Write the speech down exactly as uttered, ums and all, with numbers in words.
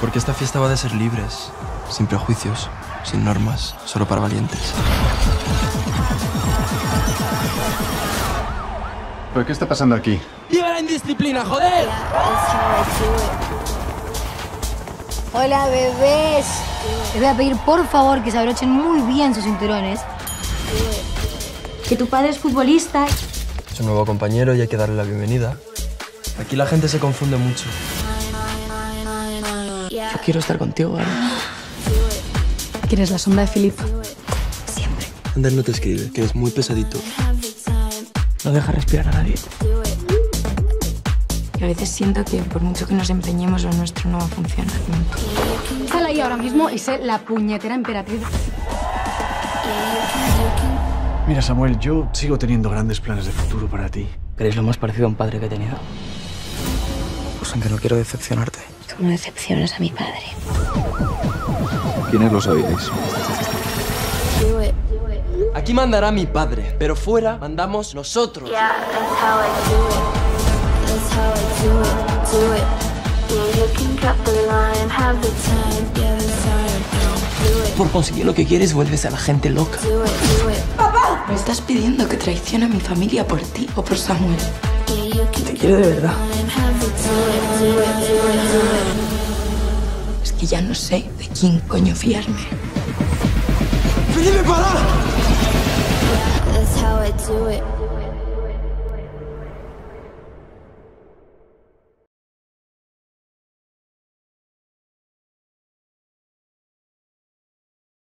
Porque esta fiesta va de ser libres, sin prejuicios, sin normas, solo para valientes. ¿Pero qué está pasando aquí? ¡Viva la indisciplina, joder! Hola, bebés. Les voy a pedir, por favor, que se abrochen muy bien sus cinturones. Que tu padre es futbolista. Es un nuevo compañero y hay que darle la bienvenida. Aquí la gente se confunde mucho. Yo quiero estar contigo, ¿vale? ¿Quieres la sombra de Filipa? Siempre. Ander no te escribe, que es muy pesadito. No deja respirar a nadie. Y a veces siento que por mucho que nos empeñemos, lo nuestro no va a funcionar nunca. Sal ahí ahora mismo y sé la puñetera emperatriz. Mira, Samuel, yo sigo teniendo grandes planes de futuro para ti. Pero es lo más parecido a un padre que he tenido. Pues aunque no quiero decepcionarte. Tú no decepcionas a mi padre. ¿Quiénes lo sabéis? Aquí mandará mi padre, pero fuera mandamos nosotros. Yeah, that's how I do it. That's how I do it, do it. Yeah, you can cut the line, have the time, yeah, that's how I do it. Por conseguir lo que quieres, vuelves a la gente loca. Do it, do it. ¡Papá! Me estás pidiendo que traicione a mi familia por ti o por Samuel. Yeah, te quiero de verdad. Es que ya no sé de quién coño fiarme. ¡Felipe, para!